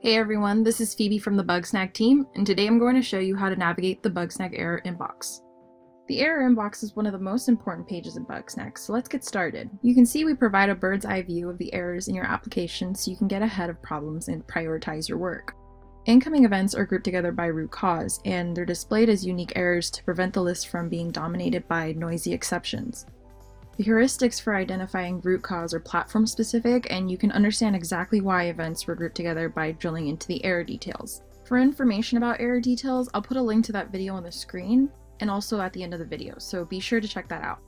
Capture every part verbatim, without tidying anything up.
Hey everyone, this is Phoebe from the Bugsnag team, and today I'm going to show you how to navigate the Bugsnag error inbox. The error inbox is one of the most important pages in Bugsnag, so let's get started. You can see we provide a bird's eye view of the errors in your application so you can get ahead of problems and prioritize your work. Incoming events are grouped together by root cause, and they're displayed as unique errors to prevent the list from being dominated by noisy exceptions. The heuristics for identifying root cause are platform-specific, and you can understand exactly why events were grouped together by drilling into the error details. For information about error details, I'll put a link to that video on the screen, and also at the end of the video, so be sure to check that out.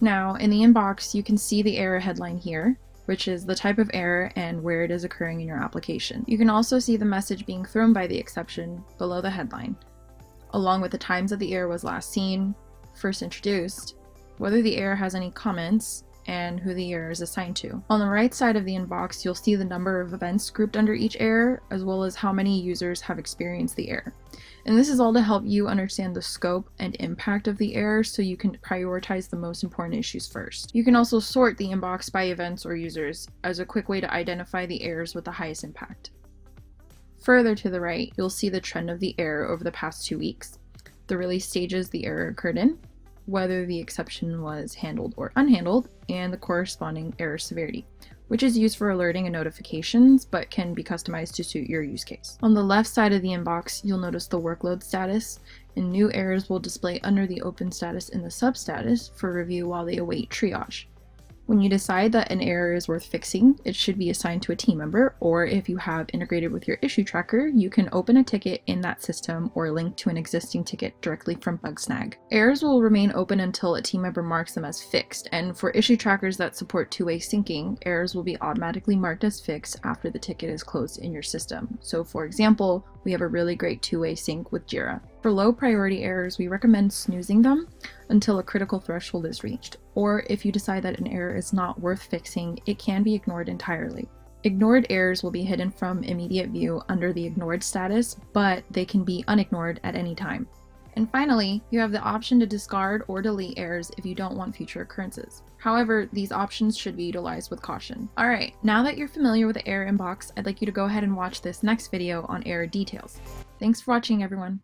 Now, in the inbox, you can see the error headline here, which is the type of error and where it is occurring in your application. You can also see the message being thrown by the exception below the headline, along with the times that the error was last seen, first introduced, whether the error has any comments, and who the error is assigned to. On the right side of the inbox, you'll see the number of events grouped under each error, as well as how many users have experienced the error. And this is all to help you understand the scope and impact of the error so you can prioritize the most important issues first. You can also sort the inbox by events or users as a quick way to identify the errors with the highest impact. Further to the right, you'll see the trend of the error over the past two weeks, the release stages the error occurred in, whether the exception was handled or unhandled, and the corresponding error severity, which is used for alerting and notifications, but can be customized to suit your use case. On the left side of the inbox, you'll notice the workload status, and new errors will display under the open status and the sub status for review while they await triage. When you decide that an error is worth fixing, it should be assigned to a team member, or if you have integrated with your issue tracker, you can open a ticket in that system or link to an existing ticket directly from Bugsnag. Errors will remain open until a team member marks them as fixed, and for issue trackers that support two-way syncing, errors will be automatically marked as fixed after the ticket is closed in your system. So for example, we have a really great two-way sync with Jira. For low priority errors, we recommend snoozing them until a critical threshold is reached, or if you decide that an error is not worth fixing, it can be ignored entirely. Ignored errors will be hidden from immediate view under the ignored status, but they can be unignored at any time. And finally, you have the option to discard or delete errors if you don't want future occurrences. However, these options should be utilized with caution. Alright, now that you're familiar with the error inbox, I'd like you to go ahead and watch this next video on error details. Thanks for watching, everyone.